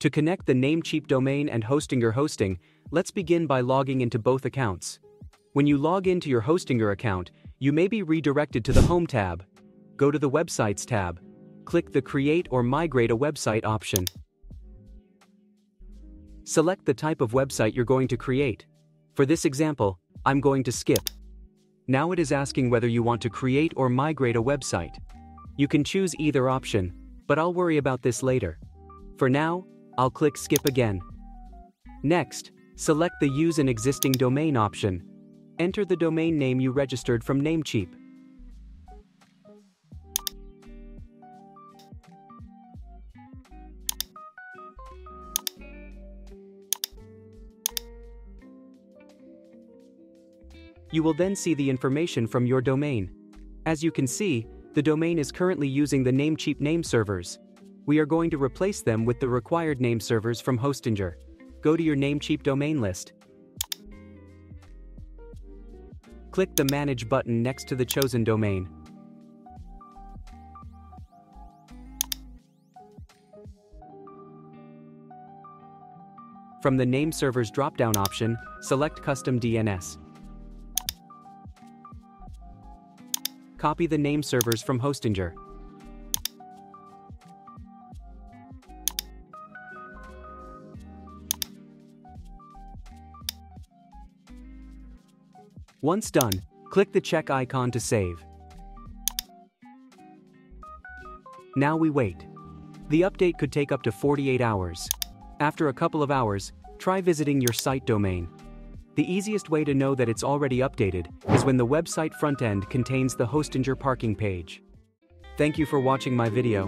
To connect the Namecheap domain and Hostinger hosting, let's begin by logging into both accounts. When you log into your Hostinger account, you may be redirected to the Home tab. Go to the Websites tab. Click the Create or Migrate a Website option. Select the type of website you're going to create. For this example, I'm going to skip. Now it is asking whether you want to create or migrate a website. You can choose either option, but I'll worry about this later. For now, I'll click Skip again. Next, select the Use an Existing Domain option. Enter the domain name you registered from Namecheap. You will then see the information from your domain. As you can see, the domain is currently using the Namecheap name servers. We are going to replace them with the required name servers from Hostinger. Go to your Namecheap domain list. Click the Manage button next to the chosen domain. From the Name Servers drop-down option, select Custom DNS. Copy the name servers from Hostinger. Once done, click the check icon to save. Now we wait. The update could take up to 48 hours. After a couple of hours, try visiting your site domain. The easiest way to know that it's already updated is when the website front end contains the Hostinger parking page. Thank you for watching my video.